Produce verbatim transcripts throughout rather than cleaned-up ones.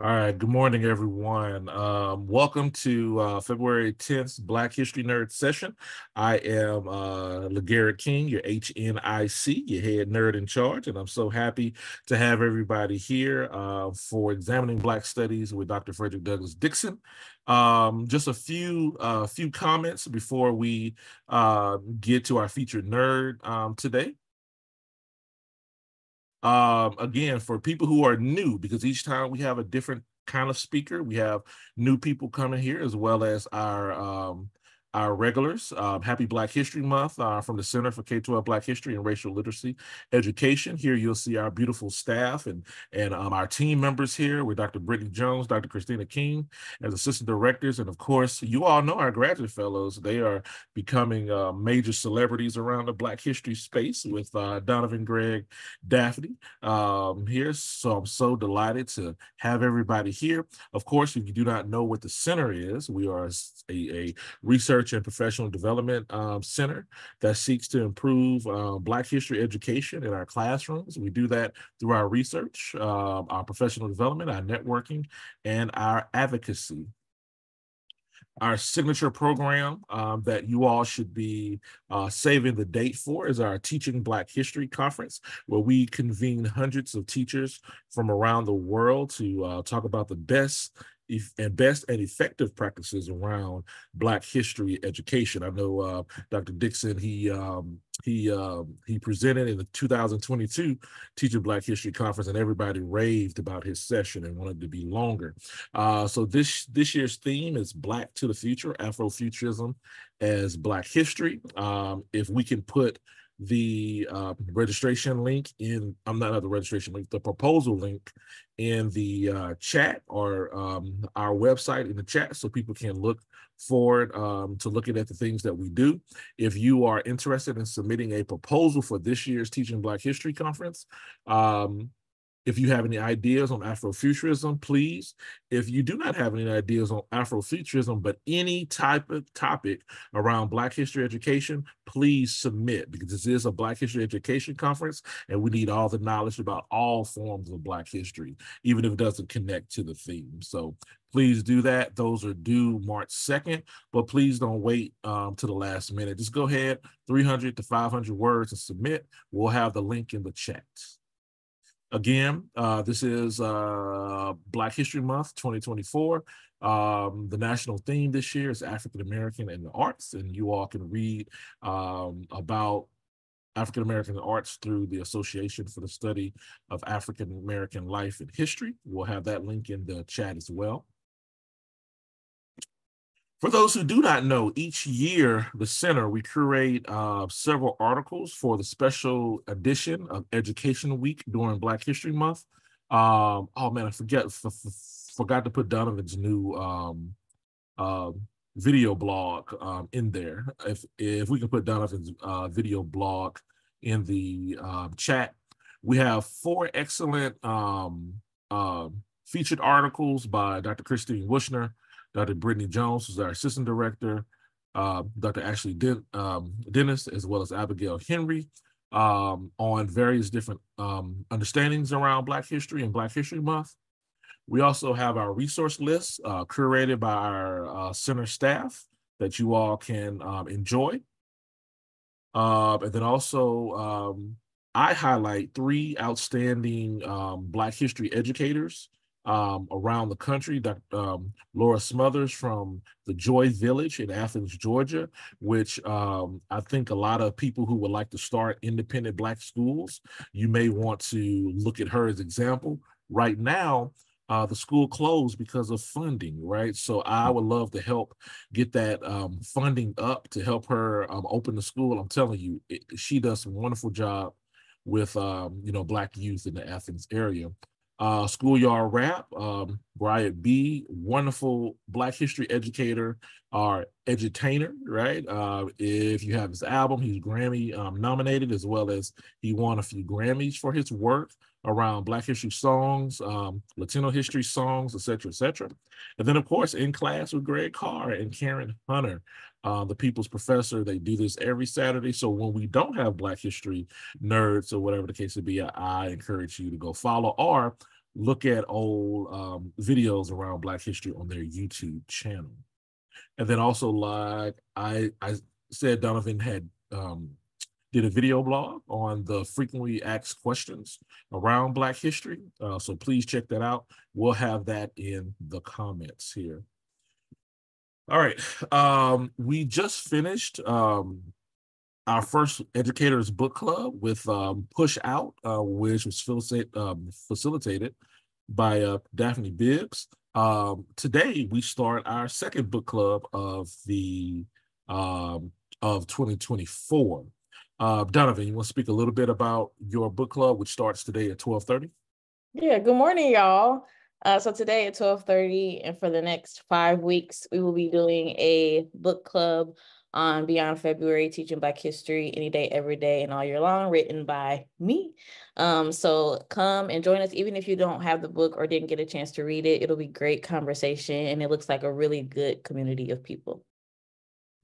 All right. Good morning, everyone. Um, welcome to uh, February tenth Black History Nerd Session. I am uh, LeGarrett King, your H N I C, your head nerd in charge, and I'm so happy to have everybody here uh, for Examining Black Studies with Doctor Frederick Douglass Dixon. Um, just a few uh, few comments before we uh, get to our featured nerd um, today. Um, again, for people who are new, because each time we have a different kind of speaker, we have new people coming here as well as our um, our regulars. Um, happy Black History Month uh, from the Center for K twelve Black History and Racial Literacy Education. Here you'll see our beautiful staff and, and um, our team members here with Doctor Brittany Jones, Doctor Christina King as assistant directors. And of course, you all know our graduate fellows. They are becoming uh, major celebrities around the Black history space with uh, Donovan Greg Daphne um, here. So I'm so delighted to have everybody here. Of course, if you do not know what the center is, we are a, a research and professional development um, center that seeks to improve uh, Black history education in our classrooms. We do that through our research, uh, our professional development, our networking, and our advocacy. Our signature program um, that you all should be uh, saving the date for is our Teaching Black History Conference, where we convene hundreds of teachers from around the world to uh, talk about the best and best and effective practices around Black history education. I know uh, Doctor Dixon, he um, he um, he presented in the two thousand twenty-two Teaching Black History Conference, and everybody raved about his session and wanted to be longer. Uh, so this this year's theme is Black to the Future, Afrofuturism as Black History. Um, if we can put the uh, registration link in, I'm not, not the registration link, the proposal link in the uh, chat or um, our website in the chat so people can look forward um, to looking at the things that we do. If you are interested in submitting a proposal for this year's Teaching Black History Conference, um, if you have any ideas on Afrofuturism, please. If you do not have any ideas on Afrofuturism, but any type of topic around Black history education, please submit, because this is a Black history education conference and we need all the knowledge about all forms of Black history, even if it doesn't connect to the theme. So please do that. Those are due March second, but please don't wait um, to the last minute. Just go ahead, three hundred to five hundred words and submit. We'll have the link in the chat. Again, uh, this is uh, Black History Month twenty twenty-four. Um, the national theme this year is African-American and the arts, and you all can read um, about African-American arts through the Association for the Study of African-American Life and History. We'll have that link in the chat as well. For those who do not know, each year, the center, we curate uh, several articles for the special edition of Education Week during Black History Month. Um, oh man, I forget, f f forgot to put Donovan's new um, uh, video blog um, in there. If, if we can put Donovan's uh, video blog in the uh, chat. We have four excellent um, uh, featured articles by Doctor Christine Wuschner, Doctor Brittany Jones, who's our assistant director, uh, Doctor Ashley Den um, Dennis, as well as Abigail Henry, um, on various different um, understandings around Black history and Black History Month. We also have our resource list uh, curated by our uh, center staff that you all can um, enjoy. Uh, and then also, um, I highlight three outstanding um, Black history educators Um, around the country. Um, Laura Smothers from the Joy Village in Athens, Georgia, which um, I think a lot of people who would like to start independent Black schools, you may want to look at her as an example. Right now, uh, the school closed because of funding, right? So I would love to help get that um, funding up to help her um, open the school. I'm telling you, it, she does a wonderful job with um, you know, Black youth in the Athens area. Uh, Schoolyard Rap, um, Bryant B., wonderful Black history educator, our edutainer, right? Uh, if you have his album, he's Grammy um, nominated, as well as he won a few Grammys for his work around Black history songs, um, Latino history songs, et cetera, et cetera. And then, of course, In Class with Greg Carr and Karen Hunter, Uh, the People's Professor. They do this every Saturday. So when we don't have Black history nerds or whatever the case may be, I, I encourage you to go follow, or look at old um, videos around Black history on their YouTube channel. And then also, like I, I said, Donovan had um, did a video blog on the frequently asked questions around Black history. Uh, so please check that out. We'll have that in the comments here. All right, um, we just finished um, our first Educators Book Club with um, Push Out, uh, which was facilitate, um, facilitated by uh, Daphne Bibbs. Um, today, we start our second book club of the um, of twenty twenty-four. Uh, Donovan, you want to speak a little bit about your book club, which starts today at twelve thirty? Yeah, good morning, y'all. Uh, so today at twelve thirty and for the next five weeks, we will be doing a book club on Beyond February, Teaching Black History, Any Day, Every Day, and All Year Long, written by me. Um, so come and join us, even if you don't have the book or didn't get a chance to read it. It'll be great conversation, and it looks like a really good community of people.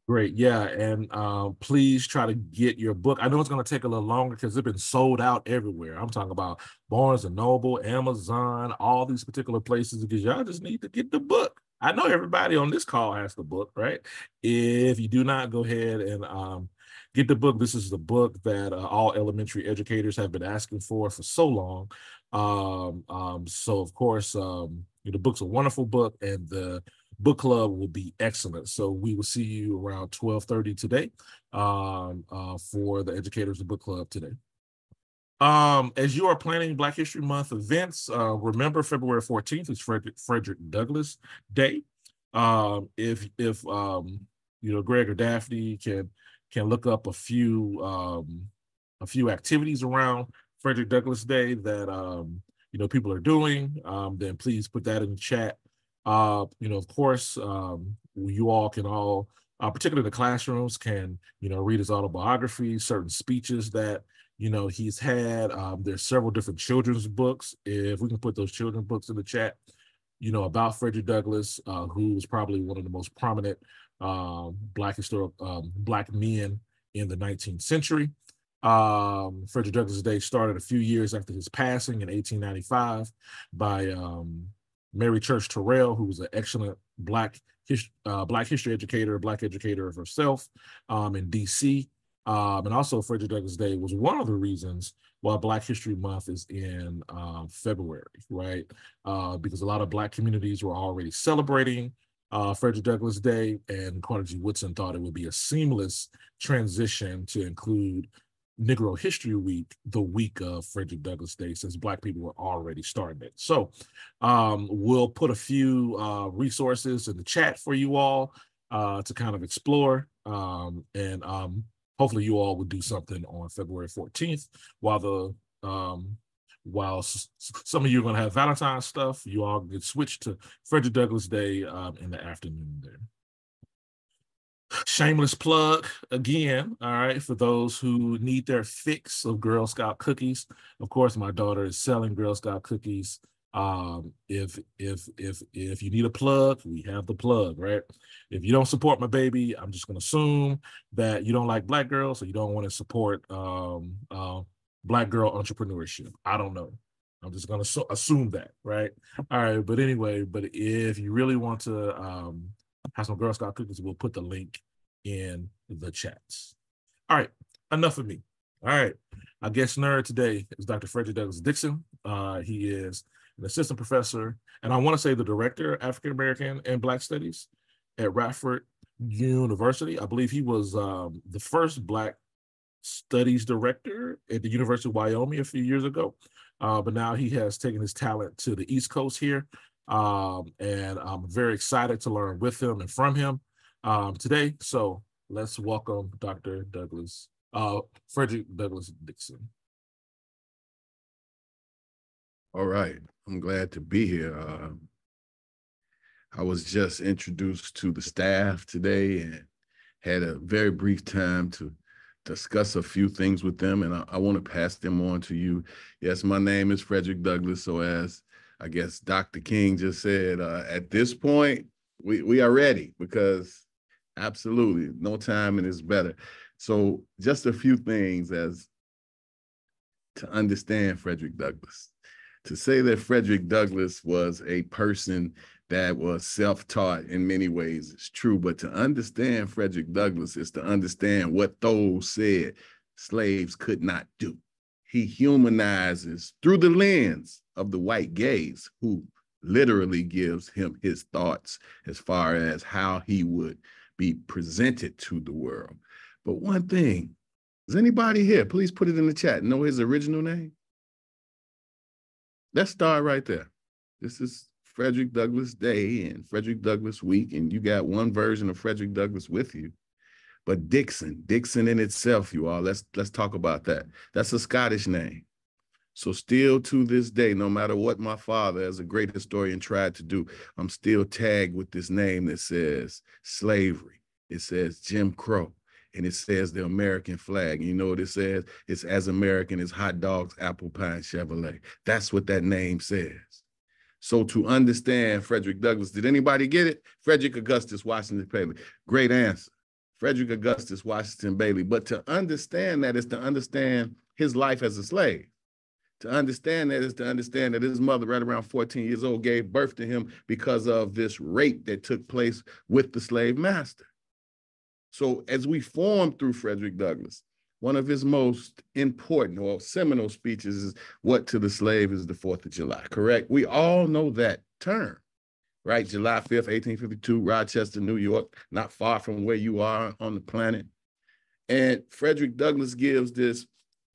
Great, yeah, and uh, please try to get your book. I know it's going to take a little longer because it's been sold out everywhere. I'm talking about Barnes and Noble, Amazon, all these particular places, because y'all just need to get the book. I know everybody on this call has the book, right? If you do not, go ahead and um, get the book. This is the book that uh, all elementary educators have been asking for for so long. Um, um, so, of course, um, the book's a wonderful book, and the book club will be excellent. So we will see you around twelve thirty today um, uh, for the Educators of Book Club today. Um, as you are planning Black History Month events, uh, remember February fourteenth is Frederick, Frederick Douglass Day. Um, if if um, you know, Greg or Daphne can can look up a few um, a few activities around Frederick Douglass Day that um, you know people are doing, um, then please put that in the chat. Uh, you know, of course, um, you all can all, uh, particularly the classrooms, can, you know, read his autobiography, certain speeches that, you know, he's had. Um, there's several different children's books. If we can put those children's books in the chat, you know, about Frederick Douglass, uh, who was probably one of the most prominent uh, Black historic, um, Black men in the nineteenth century. Um, Frederick Douglass Day started a few years after his passing in eighteen ninety-five by um, Mary Church Terrell, who was an excellent Black, his, uh, Black history educator, Black educator herself um, in D C Um, and also Frederick Douglass Day was one of the reasons why Black History Month is in um, February, right? Uh, because a lot of Black communities were already celebrating uh, Frederick Douglass Day, and Carter G. Woodson thought it would be a seamless transition to include Negro History Week, the week of Frederick Douglass Day, since Black people were already starting it. So um, we'll put a few uh, resources in the chat for you all uh, to kind of explore. Um, and um, hopefully you all will do something on February fourteenth. While the um, while some of you are going to have Valentine's stuff, you all can switch to Frederick Douglass Day um, in the afternoon there. Shameless plug again, all right, for those who need their fix of Girl Scout cookies. Of course, my daughter is selling Girl Scout cookies. Um, if if if if you need a plug, we have the plug, right? If you don't support my baby, I'm just gonna assume that you don't like Black girls, so you don't want to support um, uh, Black girl entrepreneurship. I don't know. I'm just gonna so assume that, right? All right, but anyway, but if you really want to um, have some Girl Scout cookies, we'll put the link in the chats. All right, enough of me. All right, our guest nerd today is Doctor Frederick Douglass Dixon. Uh, he is an assistant professor, and I want to say the director of African-American and Black Studies at Radford University. I believe he was um, the first Black Studies director at the University of Wyoming a few years ago, uh, but now he has taken his talent to the East Coast here. Um, and I'm very excited to learn with him and from him um, today. So let's welcome Doctor Douglass, uh, Frederick Douglass Dixon. All right, I'm glad to be here. Uh, I was just introduced to the staff today and had a very brief time to discuss a few things with them, and I, I want to pass them on to you. Yes, my name is Frederick Douglass, so as I guess Doctor King just said, uh, at this point, we, we are ready, because absolutely no time and it's better. So just a few things as to understand Frederick Douglass. to say that Frederick Douglass was a person that was self-taught in many ways is true, but to understand Frederick Douglass is to understand what Thoreau said slaves could not do. He humanizes through the lens of the white gaze, who literally gives him his thoughts as far as how he would be presented to the world. But one thing, is anybody here, please put it in the chat, know his original name? Let's start right there. This is Frederick Douglass Day and Frederick Douglass Week, and you got one version of Frederick Douglass with you. But Dixon, Dixon in itself, you all, let's, let's talk about that. That's a Scottish name. So still to this day, no matter what my father as a great historian tried to do, I'm still tagged with this name that says slavery. It says Jim Crow, and it says the American flag. And you know what it says? It's as American as hot dogs, apple pie, and Chevrolet. That's what that name says. So to understand Frederick Douglass, did anybody get it? Frederick Augustus Washington Bailey, great answer. Frederick Augustus Washington Bailey. But to understand that is to understand his life as a slave. To understand that is to understand that his mother, right around fourteen years old, gave birth to him because of this rape that took place with the slave master. So as we form through Frederick Douglass, one of his most important or seminal speeches is "What to the Slave is the Fourth of July," correct? We all know that term, right? July fifth, eighteen fifty-two, Rochester, New York, not far from where you are on the planet. And Frederick Douglass gives this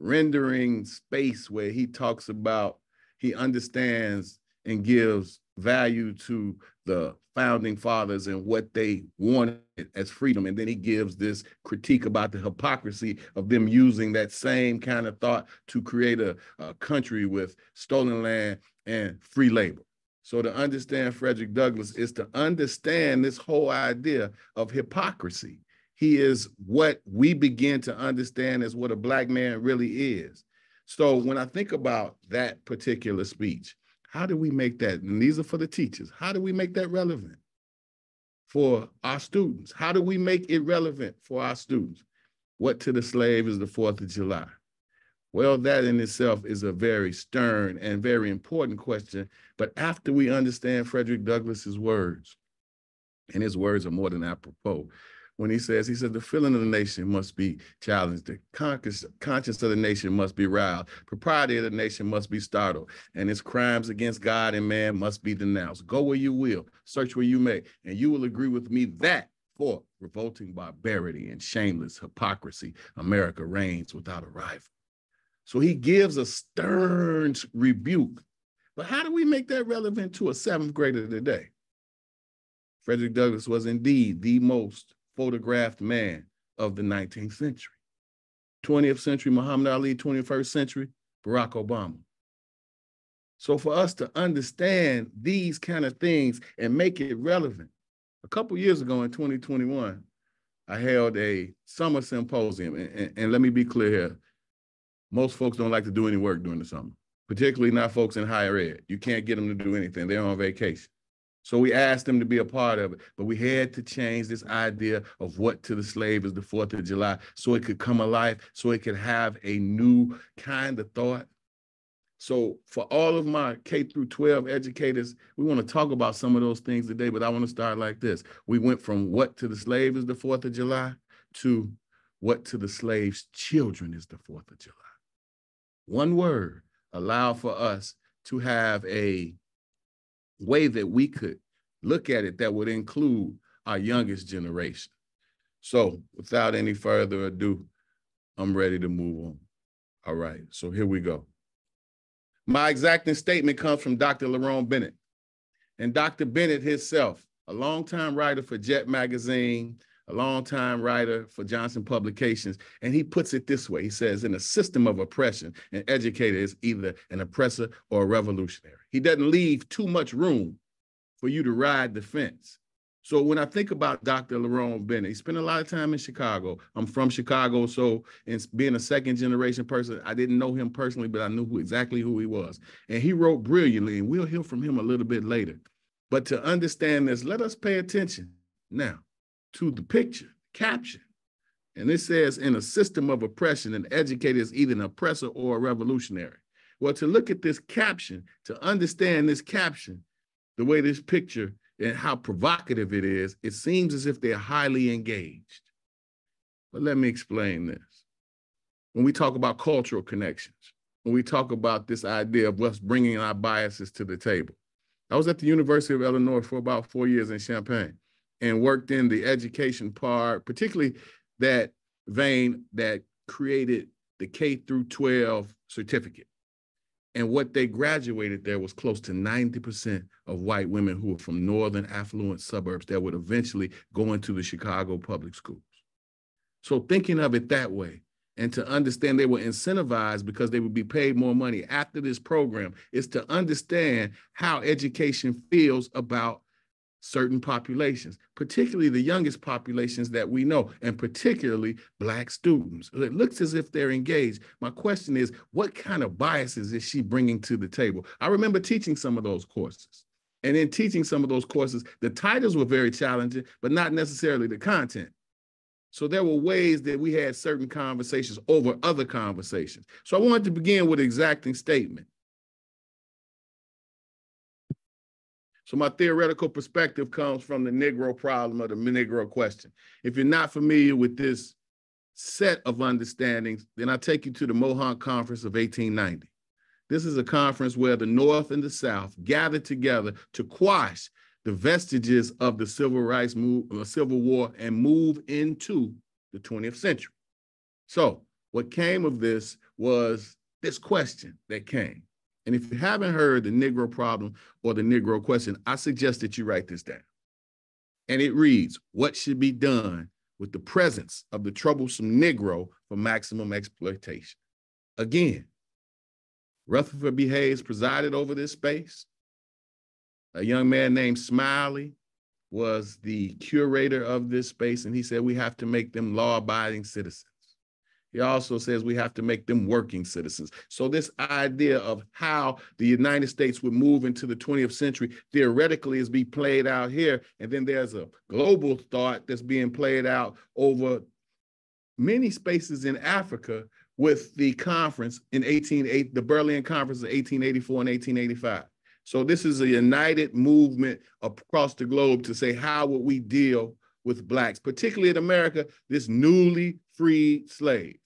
rendering space where he talks about, he understands and gives value to the founding fathers and what they wanted as freedom. And then he gives this critique about the hypocrisy of them using that same kind of thought to create a, a country with stolen land and free labor. So to understand Frederick Douglass is to understand this whole idea of hypocrisy. He is what we begin to understand as what a Black man really is. So when I think about that particular speech, how do we make that, and these are for the teachers, how do we make that relevant for our students? How do we make it relevant for our students? What to the slave is the Fourth of July? Well, that in itself is a very stern and very important question. But after we understand Frederick Douglass's words, and his words are more than apropos, when he says, he said, the feeling of the nation must be challenged. The conscience of the nation must be roused. Propriety of the nation must be startled. And its crimes against God and man must be denounced. Go where you will, search where you may, and you will agree with me that for revolting barbarity and shameless hypocrisy, America reigns without a rival. So he gives a stern rebuke. But how do we make that relevant to a seventh grader today? Frederick Douglass was indeed the most photographed man of the nineteenth century. twentieth century, Muhammad Ali, twenty-first century, Barack Obama. So for us to understand these kind of things and make it relevant, a couple years ago in twenty twenty-one, I held a summer symposium. And, and, and let me be clear here, most folks don't like to do any work during the summer, particularly not folks in higher ed. You can't get them to do anything. They're on vacation. So we asked them to be a part of it, but we had to change this idea of what to the slave is the Fourth of July so it could come alive, so it could have a new kind of thought. So for all of my K through twelve educators, we want to talk about some of those things today, but I want to start like this. We went from what to the slave is the Fourth of July to what to the slave's children is the Fourth of July. One word allowed for us to have a way that we could look at it that would include our youngest generation. So without any further ado, I'm ready to move on. All right, so here we go. My exacting statement comes from Doctor Lerone Bennett. And Doctor Bennett himself, a longtime writer for Jet Magazine, a longtime writer for Johnson Publications, and he puts it this way. He says, in a system of oppression, an educator is either an oppressor or a revolutionary. He doesn't leave too much room for you to ride the fence. So when I think about Doctor Lerone Bennett, he spent a lot of time in Chicago. I'm from Chicago, so in being a second generation person, I didn't know him personally, but I knew who, exactly who he was. And he wrote brilliantly, and we'll hear from him a little bit later. But to understand this, let us pay attention now to the picture, caption. And it says, in a system of oppression, an educator is either an oppressor or a revolutionary. Well, to look at this caption, to understand this caption, the way this picture and how provocative it is, it seems as if they're highly engaged. But let me explain this. When we talk about cultural connections, when we talk about this idea of us bringing our biases to the table, I was at the University of Illinois for about four years in Champaign and worked in the education part, particularly that vein that created the K through twelve certificate. And what they graduated there was close to ninety percent of white women who were from northern affluent suburbs that would eventually go into the Chicago public schools. So thinking of it that way, and to understand they were incentivized because they would be paid more money after this program, is to understand how education feels about certain populations, particularly the youngest populations that we know, and particularly Black students. It looks as if they're engaged. My question is, what kind of biases is she bringing to the table? I remember teaching some of those courses. And in teaching some of those courses, the titles were very challenging, but not necessarily the content. So there were ways that we had certain conversations over other conversations. So I wanted to begin with an exacting statement. So my theoretical perspective comes from the Negro problem or the Negro question. If you're not familiar with this set of understandings, then I take you to the Mohonk Conference of eighteen ninety. This is a conference where the North and the South gathered together to quash the vestiges of the Civil Rights move, uh, Civil War and move into the twentieth century. So what came of this was this question that came. And if you haven't heard the Negro problem or the Negro question, I suggest that you write this down. And it reads, what should be done with the presence of the troublesome Negro for maximum exploitation? Again, Rutherford B. Hayes presided over this space. A young man named Smiley was the curator of this space, and he said, we have to make them law-abiding citizens. He also says we have to make them working citizens. So this idea of how the United States would move into the twentieth century theoretically is being played out here. And then there's a global thought that's being played out over many spaces in Africa with the conference in eighteen eighty, the Berlin Conference of eighteen eighty-four and eighteen eighty-five. So this is a united movement across the globe to say, how would we deal with Blacks, particularly in America, this newly freed slave?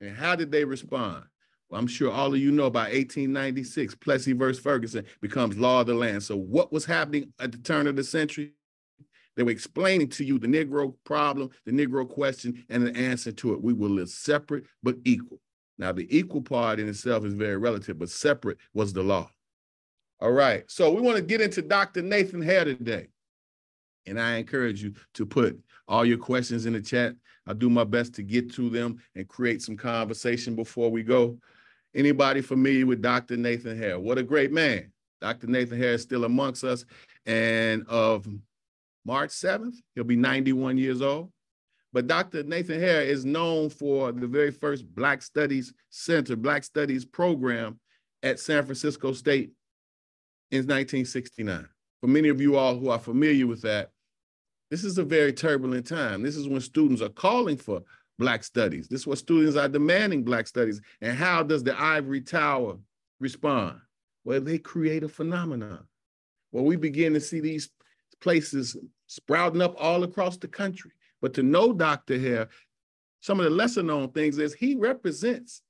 And how did they respond? Well, I'm sure all of you know by eighteen ninety-six, Plessy versus Ferguson becomes law of the land. So what was happening at the turn of the century? They were explaining to you the Negro problem, the Negro question, and the answer to it. We will live separate but equal. Now, the equal part in itself is very relative, but separate was the law. All right, so we want to get into Doctor Nathan Hare today. And I encourage you to put all your questions in the chat. I'll do my best to get to them and create some conversation before we go. Anybody familiar with Doctor Nathan Hare? What a great man. Doctor Nathan Hare is still amongst us. And of March seventh, he'll be ninety-one years old. But Doctor Nathan Hare is known for the very first Black Studies Center, Black Studies program at San Francisco State in nineteen sixty-nine. For many of you all who are familiar with that, this is a very turbulent time. This is when students are calling for Black studies. This is what students are demanding, Black studies. And how does the ivory tower respond? Well, they create a phenomenon. Well, we begin to see these places sprouting up all across the country. But to know Doctor Hare, some of the lesser known things is he represents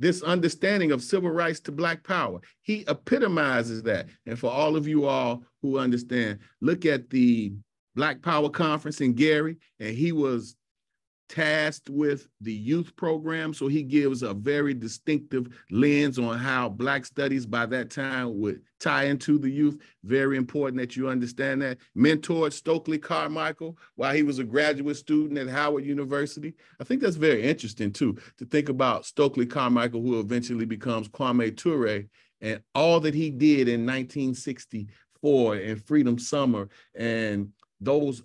this understanding of civil rights to Black power. He epitomizes that. And for all of you all who understand, look at the Black Power Conference in Gary, and he was tasked with the youth program. So he gives a very distinctive lens on how Black studies by that time would tie into the youth. Very important that you understand that. Mentored Stokely Carmichael while he was a graduate student at Howard University. I think that's very interesting too, to think about Stokely Carmichael, who eventually becomes Kwame Ture, and all that he did in nineteen sixty-four and Freedom Summer and those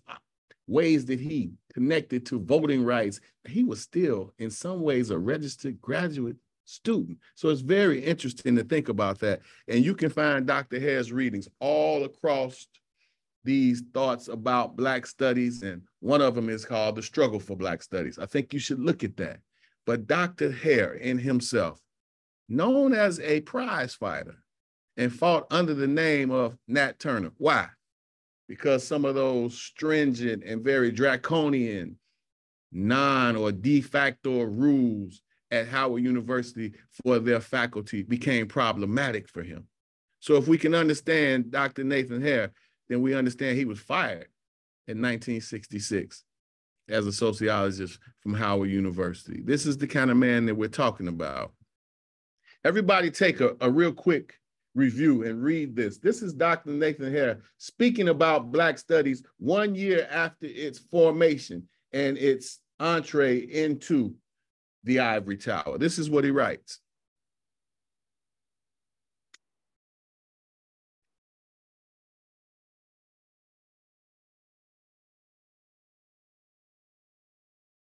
ways that he connected to voting rights. He was still in some ways a registered graduate student. So it's very interesting to think about that. And you can find Doctor Hare's readings all across these thoughts about Black studies. And one of them is called The Struggle for Black Studies. I think you should look at that. But Doctor Hare in himself known as a prize fighter and fought under the name of Nat Turner. Why? Because some of those stringent and very draconian non or de facto rules at Howard University for their faculty became problematic for him. So if we can understand Doctor Nathan Hare, then we understand he was fired in nineteen sixty-six as a sociologist from Howard University. This is the kind of man that we're talking about. Everybody take a, a real quick review and read this. This is Doctor Nathan Hare speaking about Black studies one year after its formation and its entree into the ivory tower. This is what he writes.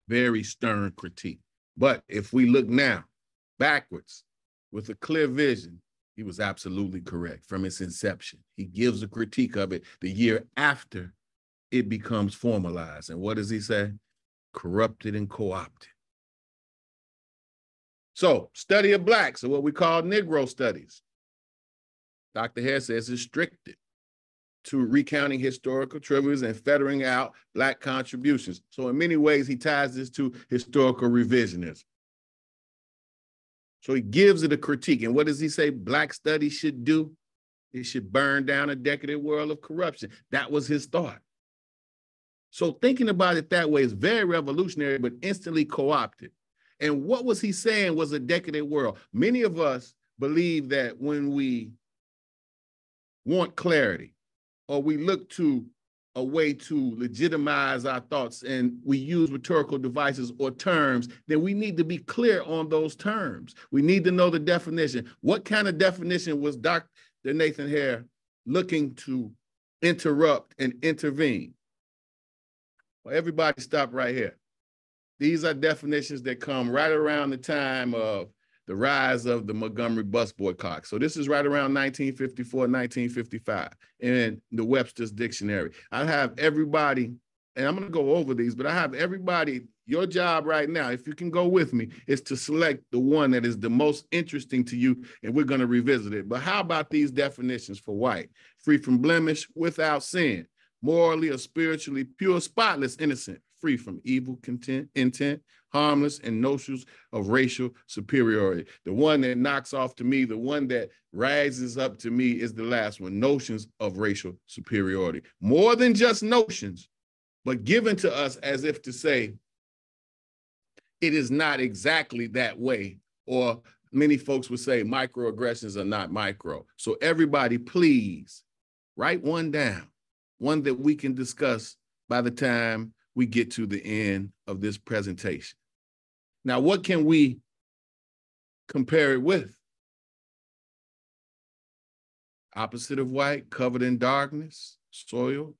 Very stern critique. But if we look now backwards with a clear vision, he was absolutely correct from its inception. He gives a critique of it the year after it becomes formalized. And what does he say? Corrupted and co-opted. So study of Blacks, or what we call Negro studies, Doctor Hare says, is restricted to recounting historical trivias and feathering out Black contributions. So in many ways, he ties this to historical revisionism. So he gives it a critique. And what does he say Black studies should do? It should burn down a decadent world of corruption. That was his thought. So thinking about it that way is very revolutionary, but instantly co-opted. And what was he saying was a decadent world? Many of us believe that when we want clarity or we look to a way to legitimize our thoughts and we use rhetorical devices or terms, then we need to be clear on those terms. We need to know the definition. What kind of definition was Doctor Nathan Hare looking to interrupt and intervene? Well, everybody stop right here. These are definitions that come right around the time of the rise of the Montgomery bus boycott. So this is right around nineteen fifty-four, nineteen fifty-five in the Webster's Dictionary. I have everybody, and I'm gonna go over these, but I have everybody, your job right now, if you can go with me, is to select the one that is the most interesting to you, and we're gonna revisit it. But how about these definitions for white? Free from blemish, without sin, morally or spiritually pure, spotless, innocent, free from evil content, intent, harmless, and notions of racial superiority. The one that knocks off to me, the one that rises up to me is the last one, notions of racial superiority. More than just notions, but given to us as if to say, it is not exactly that way, or many folks would say microaggressions are not micro. So everybody, please write one down, one that we can discuss by the time we get to the end of this presentation. Now, what can we compare it with? Opposite of white, covered in darkness, soiled,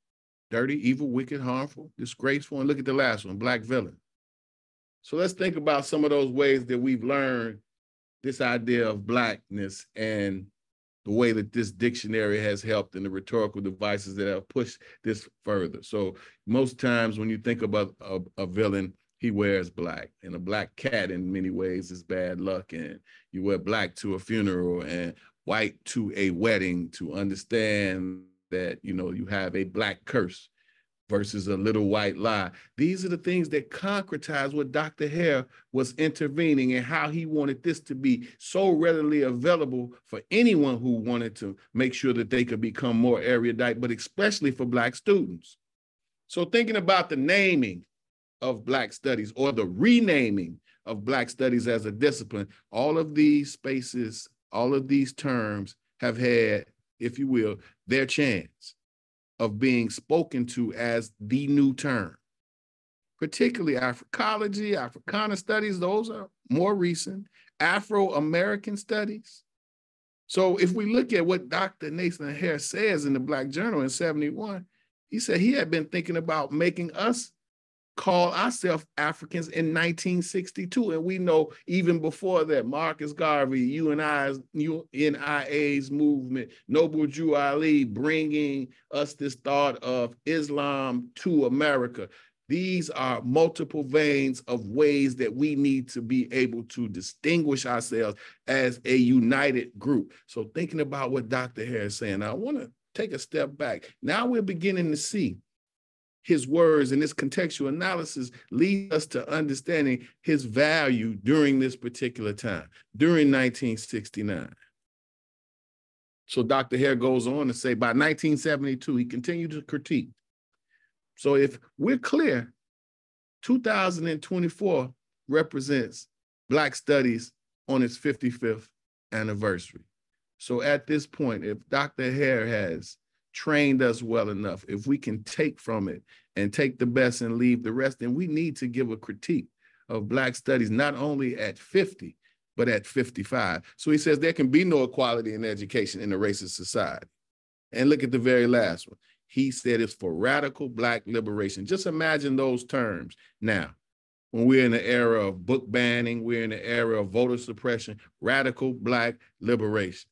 dirty, evil, wicked, harmful, disgraceful, and look at the last one, Black villain. So let's think about some of those ways that we've learned this idea of Blackness and the way that this dictionary has helped and the rhetorical devices that have pushed this further. So most times when you think about a, a villain, he wears black, and a black cat in many ways is bad luck, and you wear black to a funeral and white to a wedding to understand that, you know, you have a black curse versus a little white lie. These are the things that concretize what Doctor Hare was intervening and how he wanted this to be so readily available for anyone who wanted to make sure that they could become more erudite, but especially for Black students. So thinking about the naming of Black studies or the renaming of Black studies as a discipline, all of these spaces, all of these terms have had, if you will, their chance of being spoken to as the new term, particularly Africology, Africana studies, those are more recent, Afro-American studies. So if we look at what Doctor Nathan Hare says in the Black Journal in seventy-one, he said he had been thinking about making us call ourselves Africans in nineteen sixty-two. And we know even before that, Marcus Garvey, U N I A's movement, Noble Drew Ali, bringing us this thought of Islam to America. These are multiple veins of ways that we need to be able to distinguish ourselves as a united group. So thinking about what Doctor Hare is saying, I want to take a step back. Now we're beginning to see his words and this contextual analysis lead us to understanding his value during this particular time, during nineteen sixty-nine. So Doctor Hare goes on to say, by nineteen seventy-two, he continued to critique. So if we're clear, two thousand twenty-four represents Black Studies on its fifty-fifth anniversary. So at this point, if Doctor Hare has trained us well enough, if we can take from it and take the best and leave the rest, then we need to give a critique of Black Studies, not only at fifty, but at fifty-five. So he says there can be no equality in education in a racist society. And look at the very last one. He said it's for radical Black liberation. Just imagine those terms now. When we're in the era of book banning, we're in the era of voter suppression, radical Black liberation.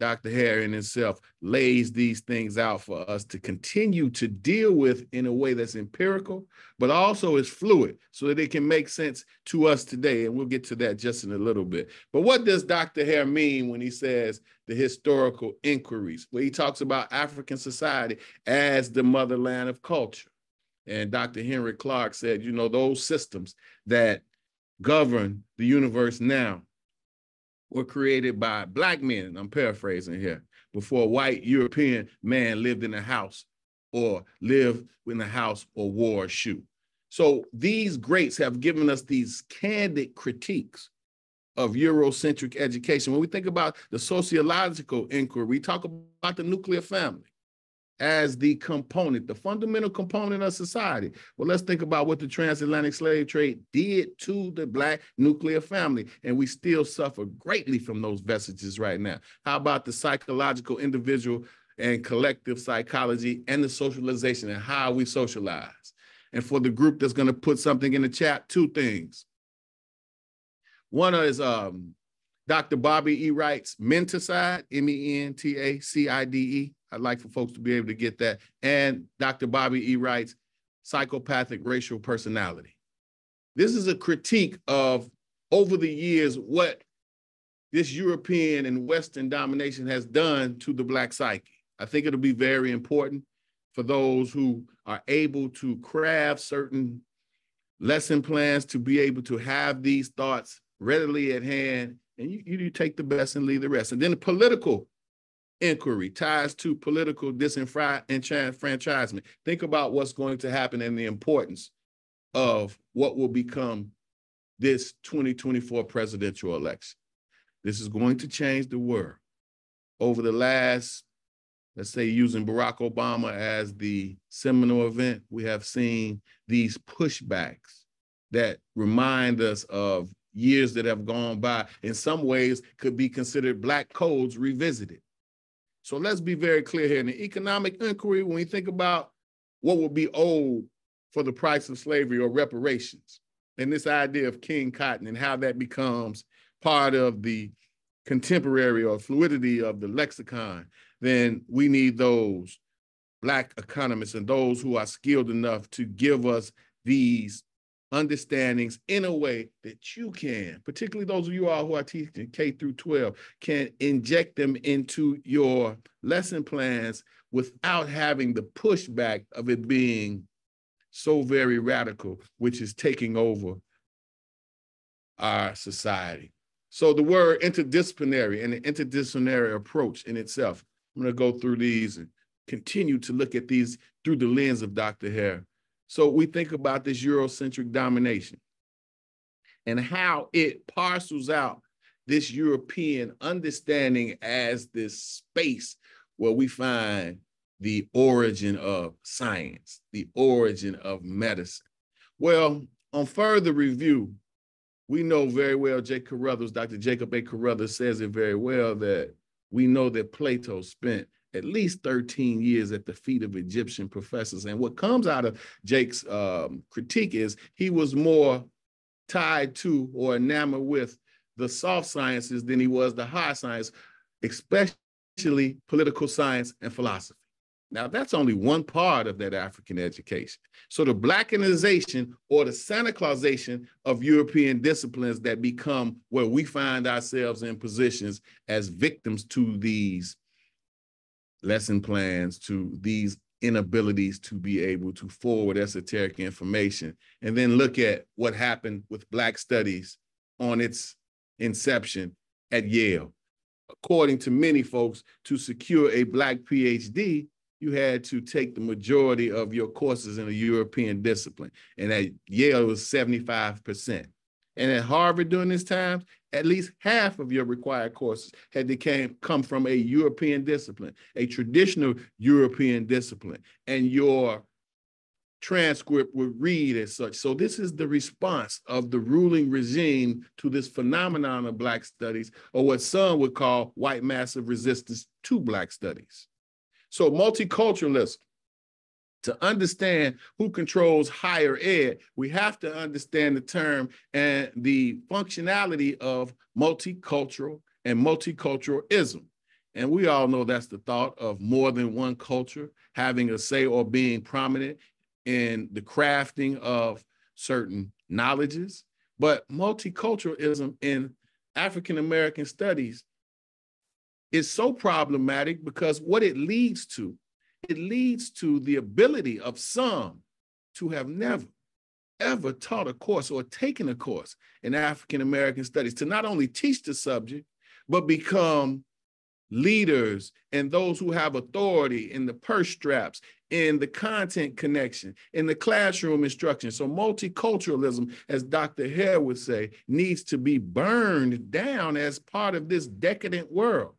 Doctor Hare in himself lays these things out for us to continue to deal with in a way that's empirical, but also is fluid so that it can make sense to us today. And we'll get to that just in a little bit. But what does Doctor Hare mean when he says the historical inquiries, where he talks about African society as the motherland of culture? And Doctor Henry Clark said, you know, those systems that govern the universe now were created by Black men, I'm paraphrasing here, before a white European man lived in a house or lived in a house or wore a shoe. So these greats have given us these candid critiques of Eurocentric education. When we think about the sociological inquiry, we talk about the nuclear family as the component, the fundamental component of society. Well, let's think about what the transatlantic slave trade did to the Black nuclear family, and we still suffer greatly from those vestiges right now. How about the psychological, individual, and collective psychology and the socialization and how we socialize? And for the group that's gonna put something in the chat, two things. One is um, Doctor Bobby E. Wright's Menticide, M E N T A C I D E. I'd like for folks to be able to get that. And Doctor Bobby E. Wright's Psychopathic Racial Personality. This is a critique of, over the years, what this European and Western domination has done to the Black psyche. I think it'll be very important for those who are able to craft certain lesson plans to be able to have these thoughts readily at hand. And you, you take the best and leave the rest. And then the political inquiry ties to political disenfranchisement. Think about what's going to happen and the importance of what will become this twenty twenty-four presidential election. This is going to change the world. Over the last, let's say, using Barack Obama as the seminal event, we have seen these pushbacks that remind us of years that have gone by, in some ways could be considered Black codes revisited. So let's be very clear here. In the economic inquiry, when we think about what would be owed for the price of slavery or reparations, and this idea of King Cotton and how that becomes part of the contemporary or fluidity of the lexicon, then we need those Black economists and those who are skilled enough to give us these understandings in a way that you can, particularly those of you all who are teaching K through twelve, can inject them into your lesson plans without having the pushback of it being so very radical, which is taking over our society. So the word interdisciplinary and the interdisciplinary approach in itself, I'm going to go through these and continue to look at these through the lens of Doctor Hare. So we think about this Eurocentric domination and how it parcels out this European understanding as this space where we find the origin of science, the origin of medicine. Well, on further review, we know very well, J. Carruthers, Doctor Jacob A. Carruthers says it very well, that we know that Plato spent at least thirteen years at the feet of Egyptian professors. And what comes out of Jake's um, critique is he was more tied to or enamored with the soft sciences than he was the hard science, especially political science and philosophy. Now, that's only one part of that African education. So the Blackenization or the Santa Clausization of European disciplines that become where we find ourselves in positions as victims to these lesson plans, to these inabilities to be able to forward esoteric information. And then look at what happened with Black studies on its inception at Yale. According to many folks, to secure a Black PhD, you had to take the majority of your courses in a European discipline. And at Yale, it was seventy-five percent. And at Harvard during this time, at least half of your required courses had to came, come from a European discipline, a traditional European discipline. And your transcript would read as such. So this is the response of the ruling regime to this phenomenon of Black studies, or what some would call white massive resistance to Black studies. So multiculturalism, to understand who controls higher ed, we have to understand the term and the functionality of multicultural and multiculturalism. And we all know that's the thought of more than one culture having a say or being prominent in the crafting of certain knowledges. But multiculturalism in African-American studies is so problematic because what it leads to, it leads to the ability of some to have never, ever taught a course or taken a course in African-American studies, to not only teach the subject, but become leaders and those who have authority in the purse straps, in the content connection, in the classroom instruction. So multiculturalism, as Doctor Hare would say, needs to be burned down as part of this decadent world.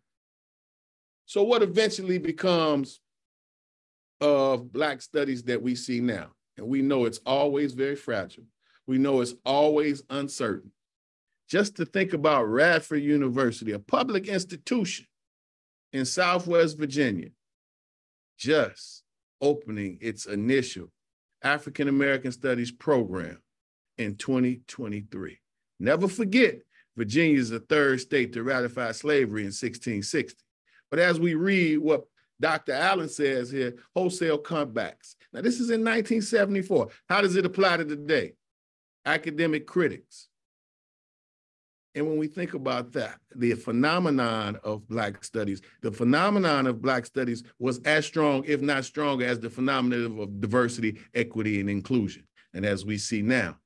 So what eventually becomes of Black studies that we see now? And we know it's always very fragile. We know it's always uncertain. Just to think about Radford University, a public institution in Southwest Virginia, just opening its initial African-American studies program in twenty twenty-three. Never forget, Virginia is the third state to ratify slavery in sixteen sixty. But as we read what Doctor Allen says here, wholesale comebacks. Now, this is in nineteen seventy-four. How does it apply to today? Academic critics. And when we think about that, the phenomenon of Black studies, the phenomenon of Black studies was as strong, if not stronger, as the phenomenon of diversity, equity, and inclusion. And as we see now,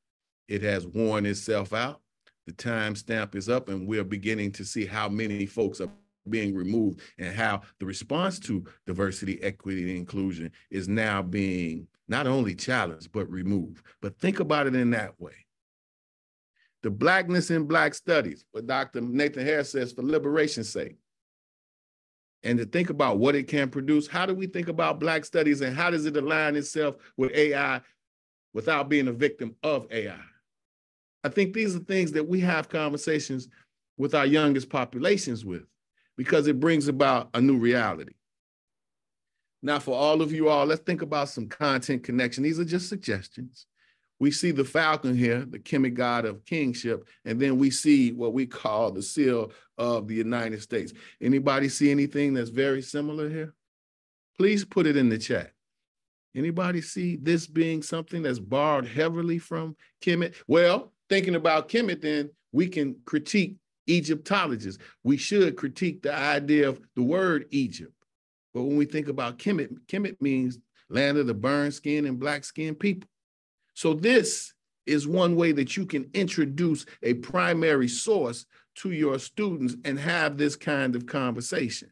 it has worn itself out. The time stamp is up, and we're beginning to see how many folks are being removed and how the response to diversity, equity, and inclusion is now being not only challenged, but removed. But think about it in that way. The Blackness in Black studies, what Doctor Nathan Hare says, for liberation's sake. And to think about what it can produce, how do we think about Black studies and how does it align itself with A I without being a victim of A I? I think these are things that we have conversations with our youngest populations with, because it brings about a new reality. Now, for all of you all, let's think about some content connection. These are just suggestions. We see the falcon here, the Kemet god of kingship, and then we see what we call the seal of the United States. Anybody see anything that's very similar here? Please put it in the chat. Anybody see this being something that's borrowed heavily from Kemet? Well, thinking about Kemet, then we can critique Egyptologists. We should critique the idea of the word Egypt. But when we think about Kemet, Kemet means land of the burned skin and black skinned people. So this is one way that you can introduce a primary source to your students and have this kind of conversation.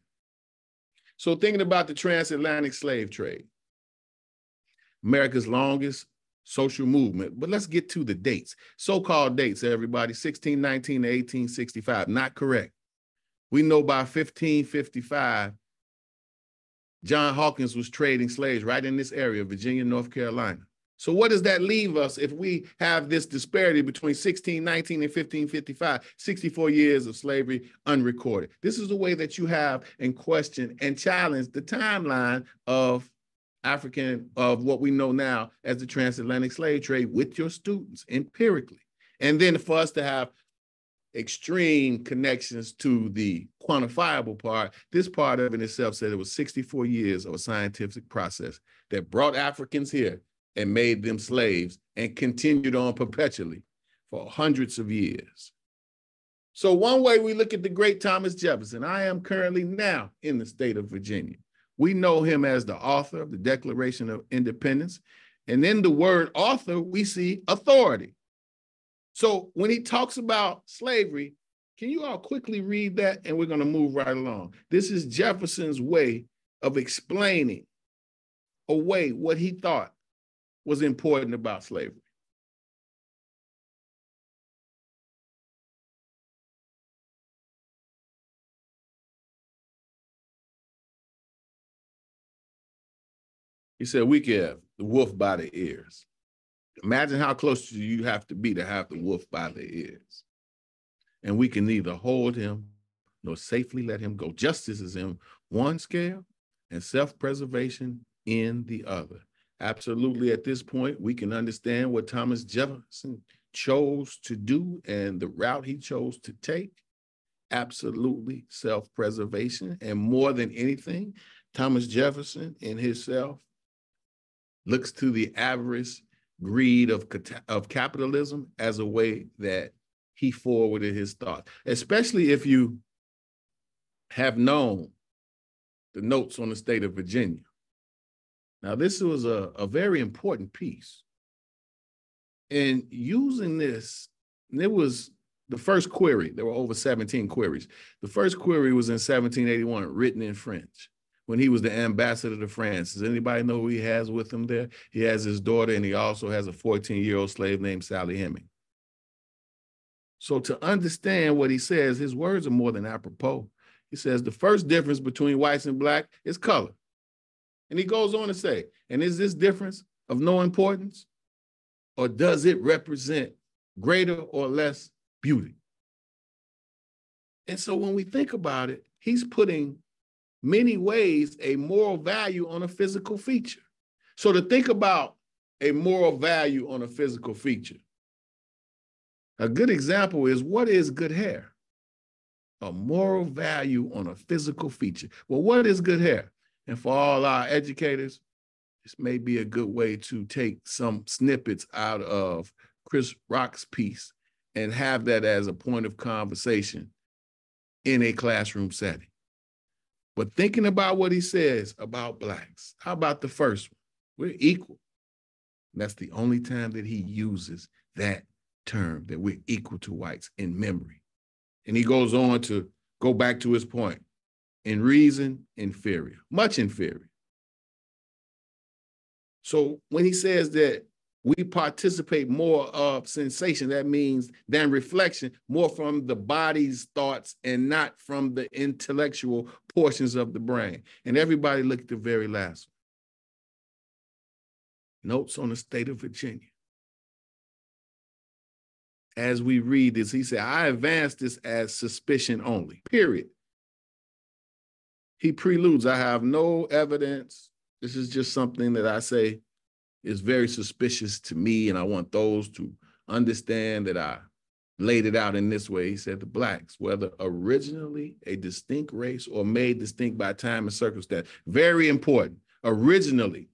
So thinking about the transatlantic slave trade, America's longest social movement, but let's get to the dates. So-called dates, everybody, sixteen nineteen to eighteen sixty-five, not correct. We know by fifteen fifty-five, John Hawkins was trading slaves right in this area, Virginia, North Carolina. So what does that leave us if we have this disparity between sixteen nineteen and fifteen fifty-five, sixty-four years of slavery unrecorded? This is the way that you have and question and challenge the timeline of African, of what we know now as the transatlantic slave trade with your students empirically. And then for us to have extreme connections to the quantifiable part, this part of it itself said it was sixty-four years of a scientific process that brought Africans here and made them slaves and continued on perpetually for hundreds of years. So one way we look at the great Thomas Jefferson, I am currently now in the state of Virginia. We know him as the author of the Declaration of Independence. And in the word author, we see authority. So when he talks about slavery, can you all quickly read that? And we're going to move right along. This is Jefferson's way of explaining away what he thought was important about slavery. He said, we could have the wolf by the ears. Imagine how close you have to be to have the wolf by the ears. And we can neither hold him nor safely let him go. Justice is in one scale and self-preservation in the other. Absolutely, at this point, we can understand what Thomas Jefferson chose to do and the route he chose to take. Absolutely self-preservation. And more than anything, Thomas Jefferson in himself looks to the avarice, greed of, of capitalism as a way that he forwarded his thoughts, especially if you have known the Notes on the State of Virginia. Now, this was a, a very important piece. And using this, and it was the first query. There were over seventeen queries. The first query was in seventeen eighty-one, written in French, when he was the ambassador to France. Does anybody know who he has with him there? He has his daughter, and he also has a fourteen-year-old slave named Sally Heming. So to understand what he says, his words are more than apropos. He says, the first difference between whites and black is color. And he goes on to say, and is this difference of no importance? Or does it represent greater or less beauty? And so when we think about it, he's putting many ways a moral value on a physical feature. So to think about a moral value on a physical feature, a good example is, what is good hair? A moral value on a physical feature. Well, what is good hair? And for all our educators, this may be a good way to take some snippets out of Chris Rock's piece and have that as a point of conversation in a classroom setting. But thinking about what he says about blacks, how about the first one? We're equal. And that's the only time that he uses that term, that we're equal to whites, in memory. And he goes on to go back to his point. In reason, inferior, much inferior. So when he says that we participate more of sensation, that means than reflection, more from the body's thoughts and not from the intellectual portions of the brain. And everybody look at the very last one. Notes on the State of Virginia. As we read this, he said, I advance this as suspicion only, period. He preludes, I have no evidence. This is just something that I say is very suspicious to me, and I want those to understand that I laid it out in this way. He said the blacks, whether originally a distinct race or made distinct by time and circumstance, very important, originally.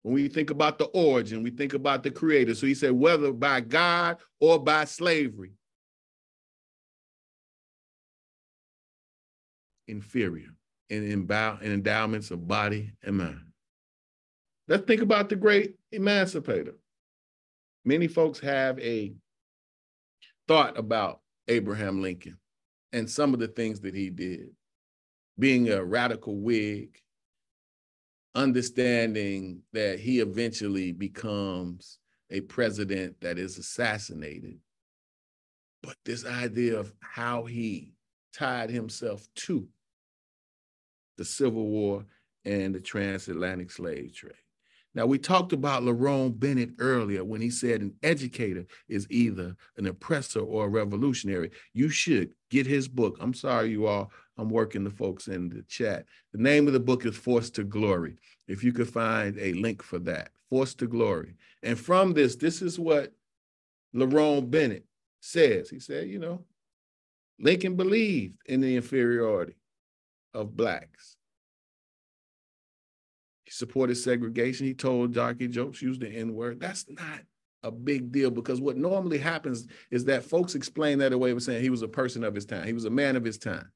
When we think about the origin, we think about the creator. So he said, whether by God or by slavery, inferior in endowments of body and mind. Let's think about the great emancipator. Many folks have a thought about Abraham Lincoln and some of the things that he did, being a radical Whig, understanding that he eventually becomes a president that is assassinated. But this idea of how he tied himself to the Civil War and the transatlantic slave trade. Now, we talked about Lerone Bennett earlier when he said an educator is either an oppressor or a revolutionary. You should get his book. I'm sorry, you all. I'm working the folks in the chat. The name of the book is Forced to Glory. If you could find a link for that, Forced to Glory. And from this, this is what Lerone Bennett says. He said, you know, Lincoln believed in the inferiority of blacks. He supported segregation. He told jockey jokes, used the N word. That's not a big deal, because what normally happens is that folks explain that away by saying he was a person of his time. He was a man of his time.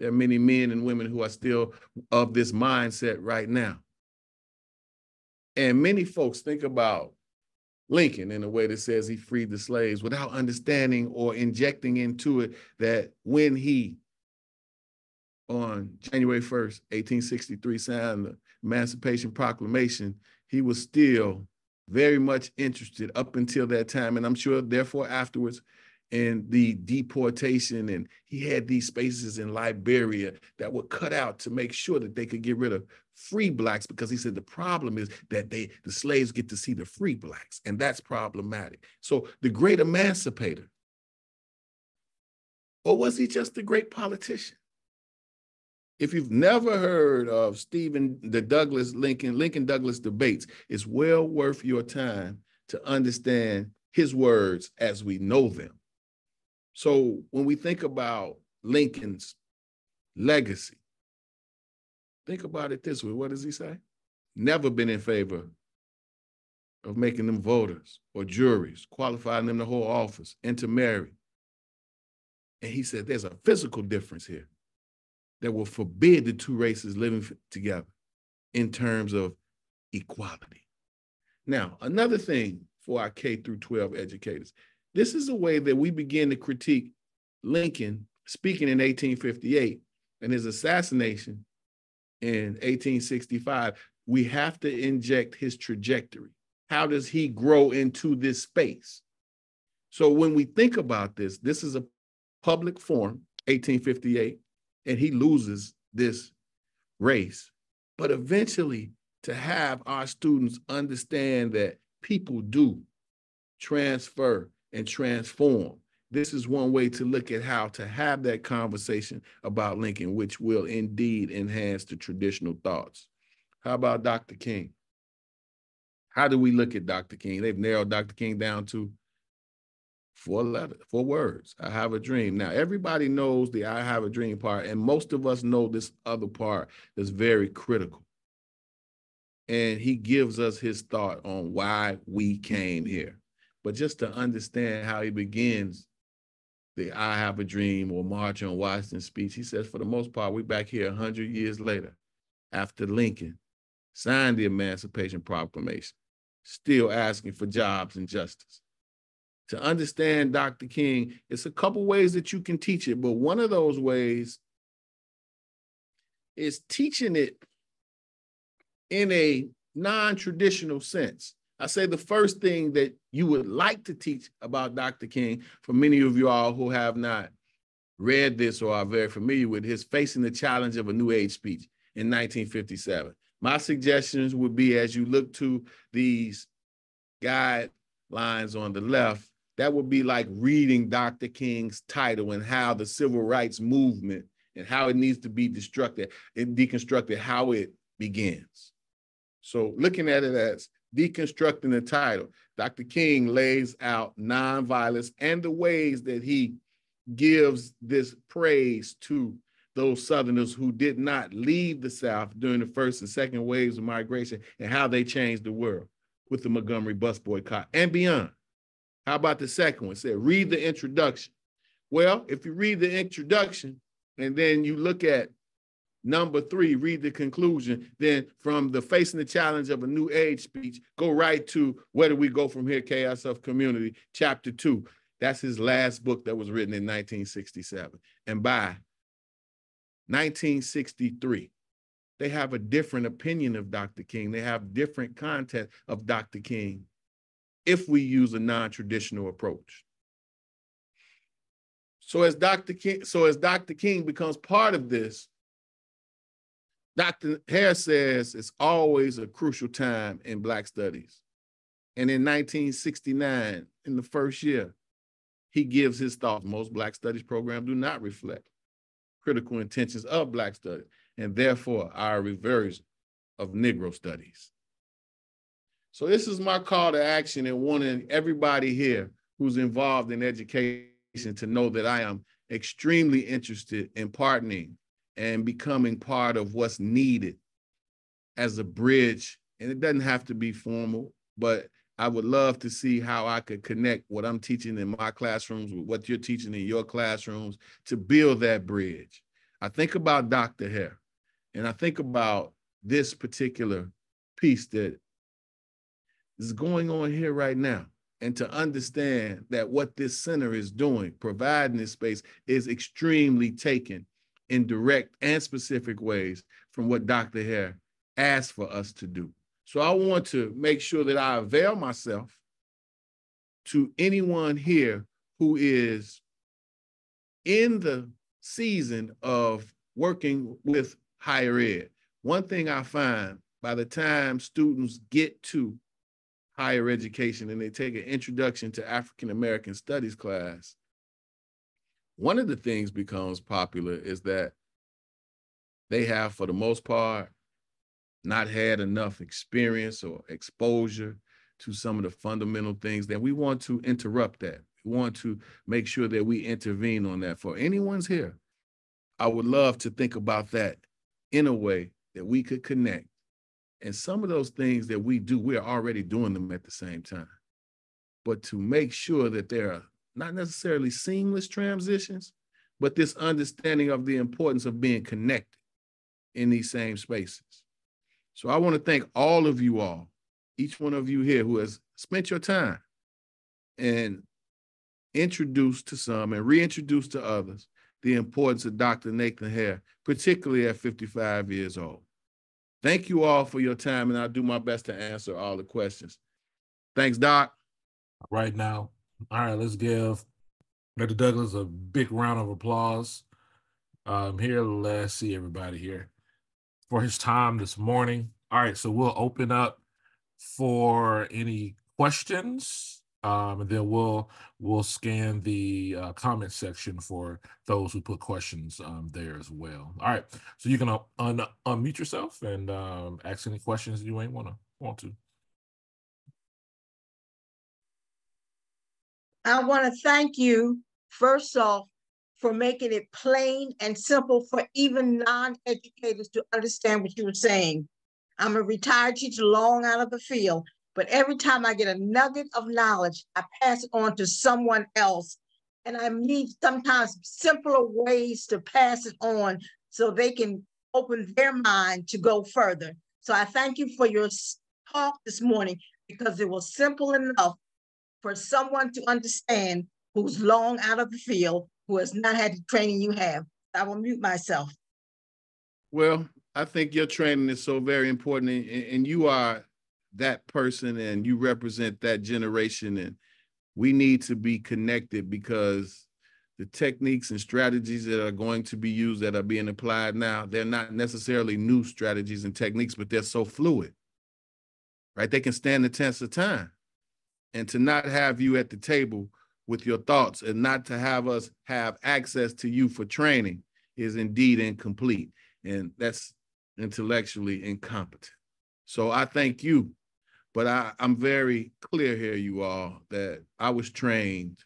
There are many men and women who are still of this mindset right now. And many folks think about Lincoln in a way that says he freed the slaves without understanding or injecting into it that when he, on January first, eighteen sixty-three, signed the Emancipation Proclamation, he was still very much interested up until that time, and I'm sure therefore afterwards, in the deportation. And he had these spaces in Liberia that were cut out to make sure that they could get rid of free blacks, because he said the problem is that they the slaves get to see the free blacks, and that's problematic. So the great emancipator, or was he just a great politician? If you've never heard of Stephen, the Douglas Lincoln, Lincoln Douglas debates, it's well worth your time to understand his words as we know them. So when we think about Lincoln's legacy, think about it this way. What does he say? Never been in favor of making them voters or juries, qualifying them to hold office, intermarry. And he said there's a physical difference here that will forbid the two races living together in terms of equality. Now, another thing for our K through twelve educators, this is a way that we begin to critique Lincoln speaking in eighteen fifty-eight and his assassination in eighteen sixty-five. We have to inject his trajectory. How does he grow into this space? So when we think about this, this is a public forum, eighteen fifty-eight, and he loses this race. But eventually, to have our students understand that people do transfer and transform, this is one way to look at how to have that conversation about Lincoln, which will indeed enhance the traditional thoughts. How about Doctor King? How do we look at Doctor King? They've narrowed Doctor King down to Four letters, four words, I have a dream. Now, everybody knows the I have a dream part, and most of us know this other part that's very critical. And he gives us his thought on why we came here. But just to understand how he begins the I have a dream or March on Washington speech, he says, for the most part, we're back here one hundred years later, after Lincoln signed the Emancipation Proclamation, still asking for jobs and justice. To understand Doctor King, it's a couple ways that you can teach it, but one of those ways is teaching it in a non-traditional sense. I say the first thing that you would like to teach about Doctor King, for many of you all who have not read this or are very familiar with his Facing the Challenge of a New Age speech in nineteen fifty-seven. My suggestions would be, as you look to these guidelines on the left, that would be like reading Doctor King's title and how the civil rights movement and how it needs to be destructed and deconstructed, how it begins. So looking at it as deconstructing the title, Doctor King lays out nonviolence and the ways that he gives this praise to those Southerners who did not leave the South during the first and second waves of migration and how they changed the world with the Montgomery bus boycott and beyond. How about the second one? It said, read the introduction. Well, if you read the introduction and then you look at number three, read the conclusion, then from the Facing the Challenge of a New Age speech, go right to Where Do We Go From Here? Chaos of Community, chapter two. That's his last book that was written in nineteen sixty-seven. And by nineteen sixty-three, they have a different opinion of Doctor King. They have different content of Doctor King if we use a non-traditional approach. So as Doctor King, so as Doctor King becomes part of this, Doctor Hare says it's always a crucial time in Black studies. And in nineteen sixty-nine, in the first year, he gives his thoughts. Most Black studies programs do not reflect critical intentions of Black studies, and therefore our reversion of Negro studies. So this is my call to action, and wanting everybody here who's involved in education to know that I am extremely interested in partnering and becoming part of what's needed as a bridge. And it doesn't have to be formal, but I would love to see how I could connect what I'm teaching in my classrooms with what you're teaching in your classrooms to build that bridge. I think about Doctor Hare, and I think about this particular piece that is going on here right now. And to understand that what this center is doing, providing this space, is extremely taken in direct and specific ways from what Doctor Hare asked for us to do. So I want to make sure that I avail myself to anyone here who is in the season of working with higher ed. One thing I find, by the time students get to higher education and they take an introduction to African-American studies class, one of the things becomes popular is that they have, for the most part, not had enough experience or exposure to some of the fundamental things that we want to interrupt that. We want to make sure that we intervene on that. For anyone's here, I would love to think about that in a way that we could connect. And some of those things that we do, we are already doing them at the same time. But to make sure that there are not necessarily seamless transitions, but this understanding of the importance of being connected in these same spaces. So I want to thank all of you all, each one of you here who has spent your time and introduced to some and reintroduced to others the importance of Doctor Nathan Hare, particularly at fifty-five years old. Thank you all for your time, and I'll do my best to answer all the questions. Thanks, Doc. Right now. All right, let's give Doctor Douglass a big round of applause. Um, here, let's see everybody here for his time this morning. All right, so we'll open up for any questions, um, and then we'll we'll scan the uh, comment section for those who put questions um, there as well. All right, so you can un un unmute yourself and um, ask any questions you ain't wanna want to. I want to thank you, first off, for making it plain and simple for even non-educators to understand what you were saying. I'm a retired teacher long out of the field, but every time I get a nugget of knowledge, I pass it on to someone else. And I need sometimes simpler ways to pass it on so they can open their mind to go further. So I thank you for your talk this morning, because it was simple enough for someone to understand who's long out of the field, who has not had the training you have. I will mute myself. Well, I think your training is so very important, and, and you are that person, and you represent that generation, and we need to be connected, because the techniques and strategies that are going to be used, that are being applied now, they're not necessarily new strategies and techniques, but they're so fluid, right? They can stand the test of time. And to not have you at the table with your thoughts and not to have us have access to you for training is indeed incomplete. And that's intellectually incompetent. So I thank you, but I, I'm very clear here, you all, that I was trained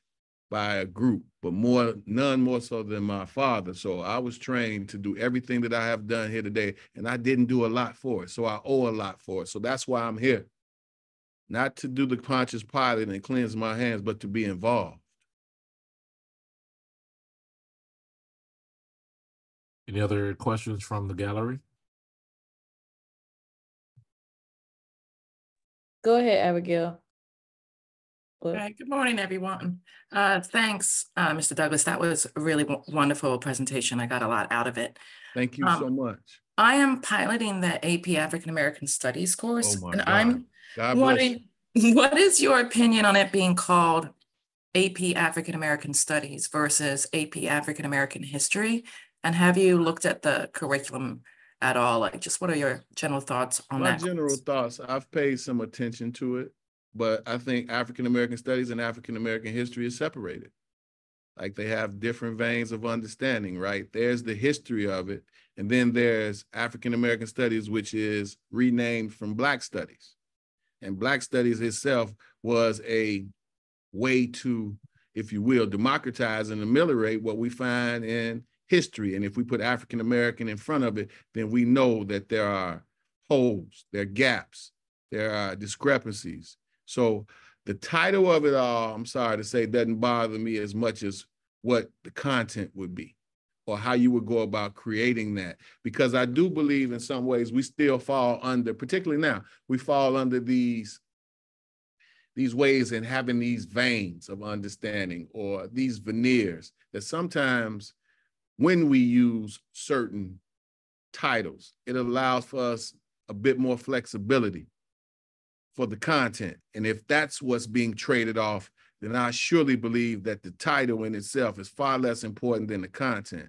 by a group, but more, none more so than my father. So I was trained to do everything that I have done here today, and I didn't do a lot for it. So I owe a lot for it. So that's why I'm here. Not to do the conscious pilot and cleanse my hands, but to be involved. Any other questions from the gallery? Go ahead, Abigail. All right, good morning, everyone. Uh, thanks, uh, Mister Douglass. That was a really wonderful presentation. I got a lot out of it. Thank you um, so much. I am piloting the A P African-American Studies course, oh my and God. I'm What is, what is your opinion on it being called A P African-American Studies versus A P African-American History? And have you looked at the curriculum at all? Like, just what are your general thoughts on that? My general thoughts, I've paid some attention to it, but I think African-American Studies and African-American History is separated. Like, they have different veins of understanding, right? There's the history of it. And then there's African-American Studies, which is renamed from Black Studies. And Black Studies itself was a way to, if you will, democratize and ameliorate what we find in history. And if we put African-American in front of it, then we know that there are holes, there are gaps, there are discrepancies. So the title of it all, I'm sorry to say, doesn't bother me as much as what the content would be or how you would go about creating that. Because I do believe in some ways we still fall under, particularly now, we fall under these these ways and having these veins of understanding or these veneers that sometimes when we use certain titles, it allows for us a bit more flexibility for the content. And if that's what's being traded off, then I surely believe that the title in itself is far less important than the content.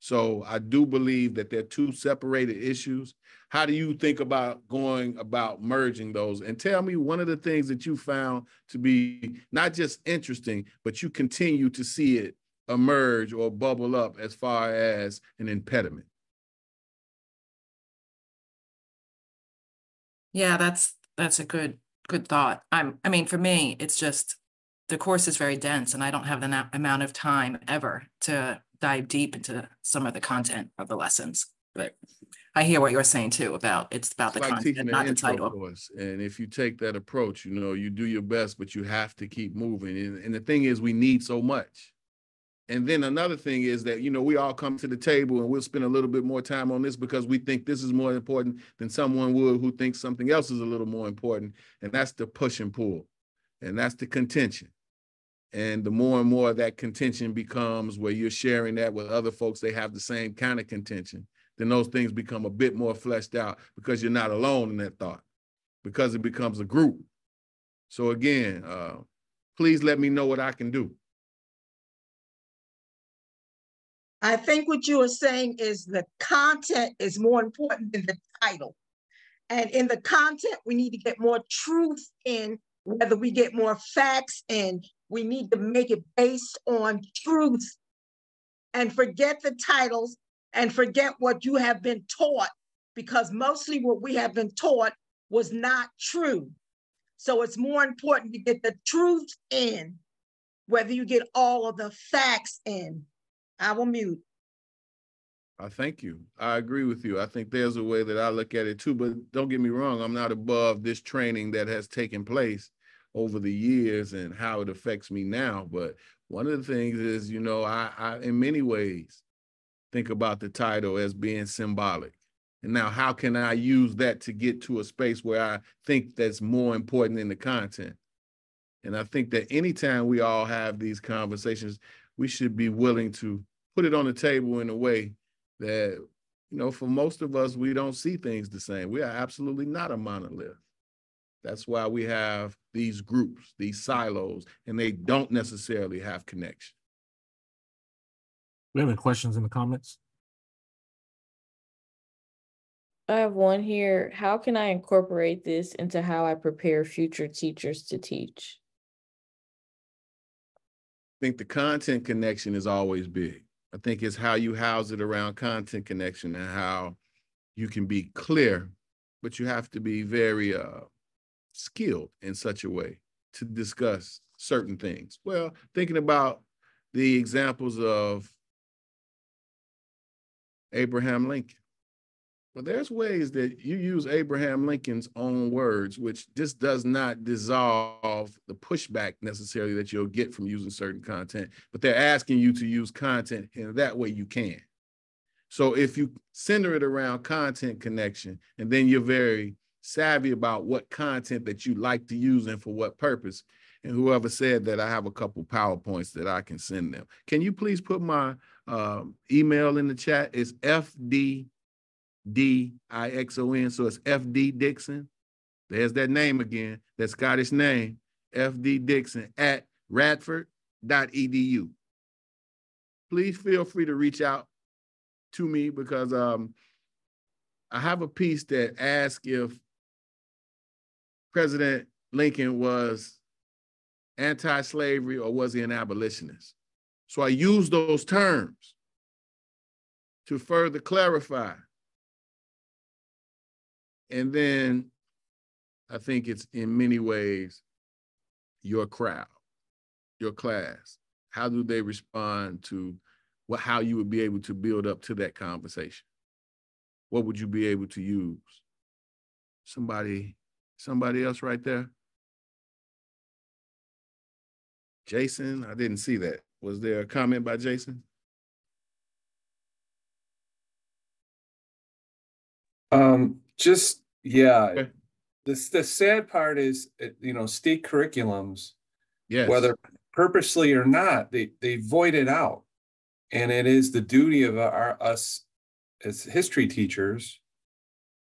So I do believe that they're two separated issues. How do you think about going about merging those? And tell me one of the things that you found to be not just interesting, but you continue to see it emerge or bubble up as far as an impediment. Yeah, that's that's a good good thought. I'm, I mean, for me, it's just the course is very dense and I don't have the amount of time ever to dive deep into some of the content of the lessons, but I hear what you're saying too about it's about it's the like content, not the title. Course. And if you take that approach, you know, you do your best, but you have to keep moving. And, and the thing is, we need so much. And then another thing is that, you know, we all come to the table and we'll spend a little bit more time on this because we think this is more important than someone would who thinks something else is a little more important. And that's the push and pull. And that's the contention. And the more and more that contention becomes where you're sharing that with other folks, they have the same kind of contention, then those things become a bit more fleshed out because you're not alone in that thought, because it becomes a group. So again, uh, please let me know what I can do. I think what you are saying is the content is more important than the title. And in the content, we need to get more truth in, whether we get more facts in, we need to make it based on truth and forget the titles and forget what you have been taught, because mostly what we have been taught was not true. So it's more important to get the truth in, whether you get all of the facts in. I will mute. I thank you. I agree with you. I think there's a way that I look at it too, but don't get me wrong. I'm not above this training that has taken place over the years and how it affects me now. But one of the things is, you know, I, I in many ways think about the title as being symbolic. And now how can I use that to get to a space where I think that's more important than the content? And I think that anytime we all have these conversations, we should be willing to put it on the table in a way that, you know, for most of us, we don't see things the same. We are absolutely not a monolith. That's why we have these groups, these silos, and they don't necessarily have connection. We have any questions in the comments? I have one here. How can I incorporate this into how I prepare future teachers to teach? I think the content connection is always big. I think it's how you house it around content connection and how you can be clear, but you have to be very uh, skilled in such a way to discuss certain things. Well, thinking about the examples of Abraham Lincoln. Well, there's ways that you use Abraham Lincoln's own words, which just does not dissolve the pushback necessarily that you'll get from using certain content, but they're asking you to use content and that way you can. So if you center it around content connection, and then you're very savvy about what content that you like to use and for what purpose, and whoever said that, I have a couple PowerPoints that I can send them. Can you please put my um, email in the chat? It's F D D I X O N, so it's F D Dixon. There's that name again, that Scottish name, F D Dixon at radford dot E D U. Please feel free to reach out to me because um, I have a piece that asks if President Lincoln was anti-slavery or was he an abolitionist? So I use those terms to further clarify. And then I think it's in many ways your crowd. your class? How do they respond to what, how you would be able to build up to that conversation? What would you be able to use? Somebody, somebody else right there? Jason, I didn't see that. Was there a comment by Jason? Um, just, yeah. Okay. The, the sad part is, you know, state curriculums, yes, whether purposely or not, they, they void it out. And it is the duty of our, us as history teachers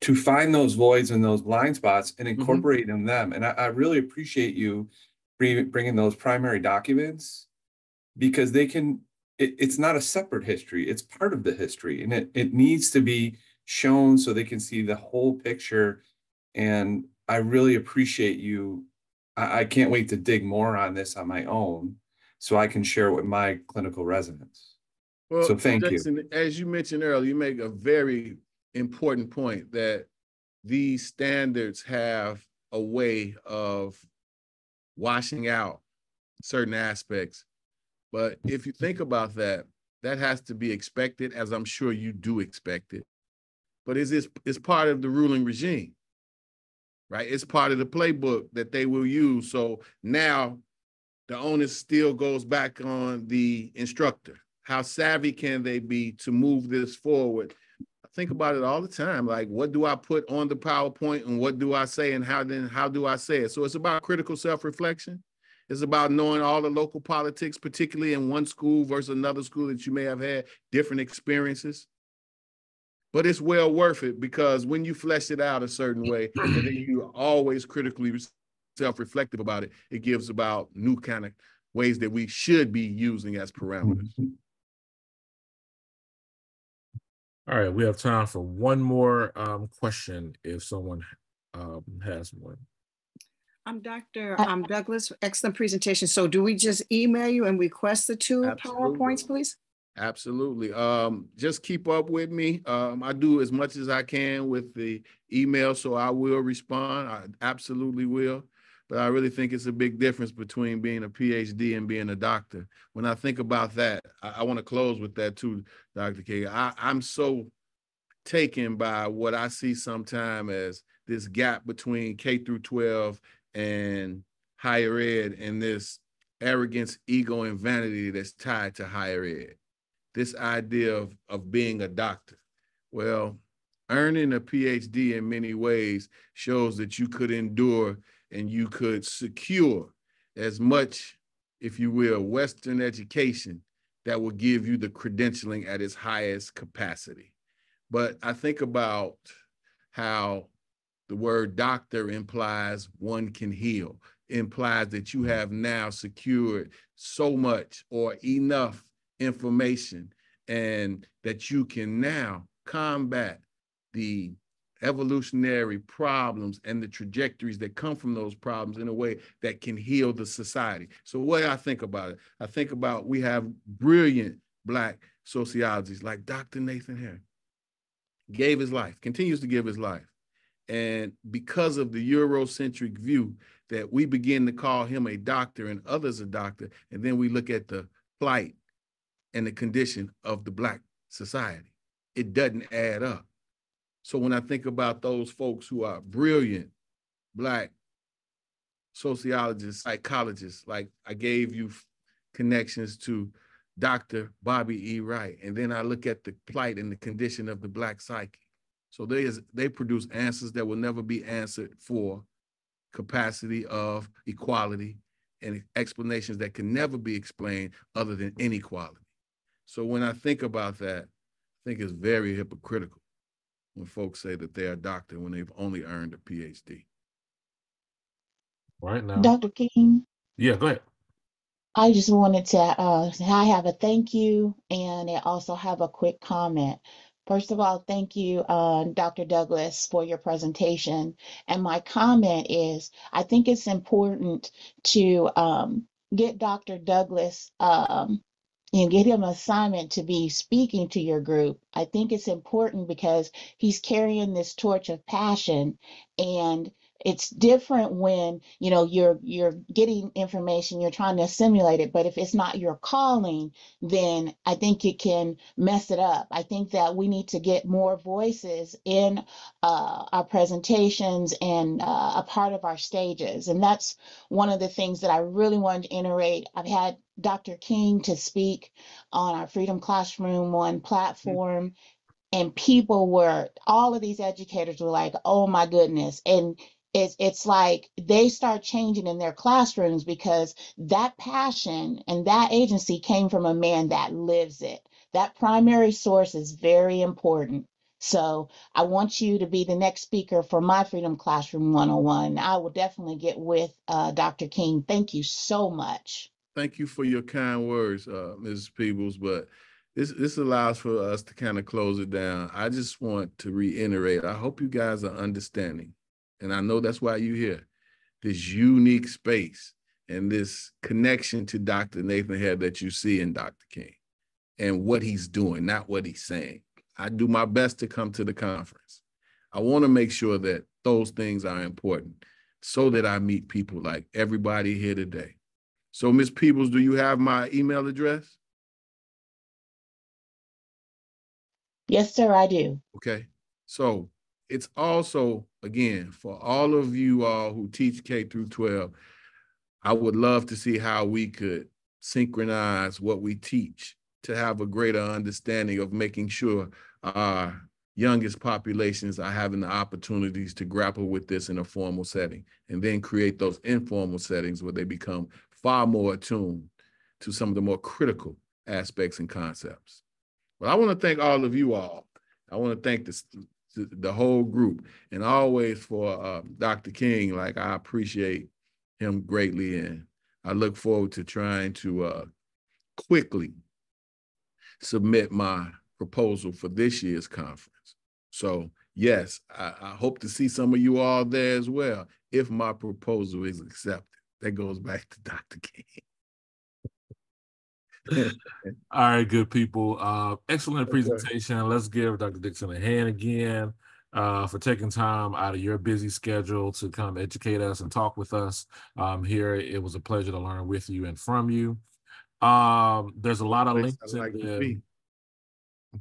to find those voids and those blind spots and incorporate mm-hmm. in them. And I, I really appreciate you bringing those primary documents, because they can, it, it's not a separate history, it's part of the history, and it, it needs to be shown so they can see the whole picture. And I really appreciate you. I, I can't wait to dig more on this on my own so I can share it with my clinical residents. Well, so thank Jackson, you. As you mentioned earlier, you make a very important point that these standards have a way of washing out certain aspects. But if you think about that, that has to be expected, as I'm sure you do expect it. But it's, it's, it's part of the ruling regime, right? It's part of the playbook that they will use. So now the onus still goes back on the instructor. How savvy can they be to move this forward? I think about it all the time. Like, what do I put on the PowerPoint, and what do I say, and how then how do I say it? So it's about critical self-reflection. It's about knowing all the local politics, particularly in one school versus another school that you may have had different experiences. But it's well worth it, because when you flesh it out a certain way, and then you're always critically self-reflective about it, it gives about new kind of ways that we should be using as parameters. All right, we have time for one more um, question if someone um, has one. I'm Doctor Um, Douglass, excellent presentation. So do we just email you and request the two Absolutely. PowerPoints, please? Absolutely. Um, just keep up with me. Um, I do as much as I can with the email, so I will respond. I absolutely will. But I really think it's a big difference between being a P H D and being a doctor. When I think about that, I, I want to close with that too, Doctor King. I, I'm so taken by what I see sometimes as this gap between K through twelve and higher ed, and this arrogance, ego, and vanity that's tied to higher ed. This idea of, of being a doctor. Well, earning a P H D in many ways shows that you could endure and you could secure as much, if you will, Western education that will give you the credentialing at its highest capacity. But I think about how the word doctor implies one can heal, implies that you have now secured so much or enough information, and that you can now combat the evolutionary problems and the trajectories that come from those problems in a way that can heal the society. So what I think about it, I think about we have brilliant Black sociologists like Doctor Nathan Hare, gave his life, continues to give his life. And because of the Eurocentric view that we begin to call him a doctor and others a doctor, and then we look at the plight and the condition of the Black society, it doesn't add up. So when I think about those folks who are brilliant Black sociologists, psychologists, like I gave you connections to Doctor Bobby E. Wright, and then I look at the plight and the condition of the Black psyche. So they, is, they produce answers that will never be answered for capacity of equality and explanations that can never be explained other than inequality. So when I think about that, I think it's very hypocritical when folks say that they're a doctor when they've only earned a P H D. Right now. Doctor King? Yeah, go ahead. I just wanted to, uh, I have a thank you, and I also have a quick comment. First of all, thank you, uh, Doctor Douglass, for your presentation. And my comment is, I think it's important to um, get Doctor Douglass um, and get him an assignment to be speaking to your group. I think it's important because he's carrying this torch of passion, and It's different when, you know, you're you're getting information, you're trying to assimilate it, but if it's not your calling, then I think it can mess it up. I think that we need to get more voices in uh, our presentations and uh, a part of our stages. And that's one of the things that I really wanted to iterate. I've had Doctor King to speak on our Freedom Classroom One platform. Mm-hmm. And people were, all of these educators were like, oh my goodness. And it's, it's like they start changing in their classrooms because that passion and that agency came from a man that lives it. That primary source is very important. So I want you to be the next speaker for my Freedom Classroom one oh one. I will definitely get with uh, Doctor King. Thank you so much. Thank you for your kind words, uh, Missus Peebles. But This, this allows for us to kind of close it down. I just want to reiterate, I hope you guys are understanding, and I know that's why you're here, this unique space and this connection to Doctor Nathan Hare that you see in Doctor King and what he's doing, not what he's saying. I do my best to come to the conference. I want to make sure that those things are important so that I meet people like everybody here today. So, Miz Peebles, do you have my email address? Yes, sir, I do. Okay. So it's also, again, for all of you all who teach K through twelve, I would love to see how we could synchronize what we teach to have a greater understanding of making sure our youngest populations are having the opportunities to grapple with this in a formal setting, and then create those informal settings where they become far more attuned to some of the more critical aspects and concepts. But I want to thank all of you all. I want to thank this, the whole group, and always for uh, Doctor King. Like, I appreciate him greatly, and I look forward to trying to uh, quickly submit my proposal for this year's conference. So yes, I, I hope to see some of you all there as well, if my proposal is accepted. That goes back to Doctor King. All right, good people. Uh, excellent presentation. Okay. Let's give Doctor Dixon a hand again uh, for taking time out of your busy schedule to come educate us and talk with us um, here. It was a pleasure to learn with you and from you. Um, there's a lot of links. Like in the,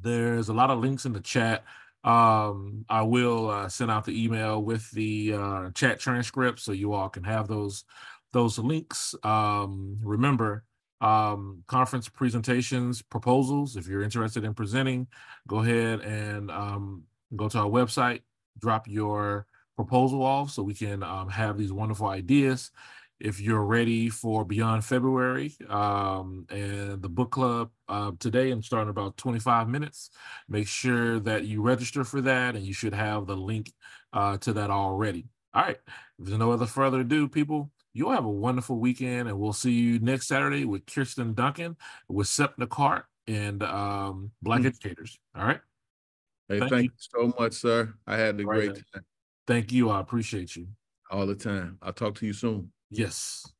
there's a lot of links in the chat. Um, I will uh, send out the email with the uh, chat transcript so you all can have those those links. Um, remember. Um, conference presentations, proposals. If you're interested in presenting, go ahead and um, go to our website, drop your proposal off so we can um, have these wonderful ideas. If you're ready for Beyond February um, and the book club uh, today, I'm starting about twenty-five minutes. Make sure that you register for that, and you should have the link uh, to that already. All right, if there's no other further ado, people, you'll have a wonderful weekend, and we'll see you next Saturday with Kirsten Duncan, with Sepna Cart, and um, Black mm-hmm. Educators. All right? Hey, thank, thank you. you so much, sir. I had a All great right. time. Thank you. I appreciate you. All the time. I'll talk to you soon. Yes.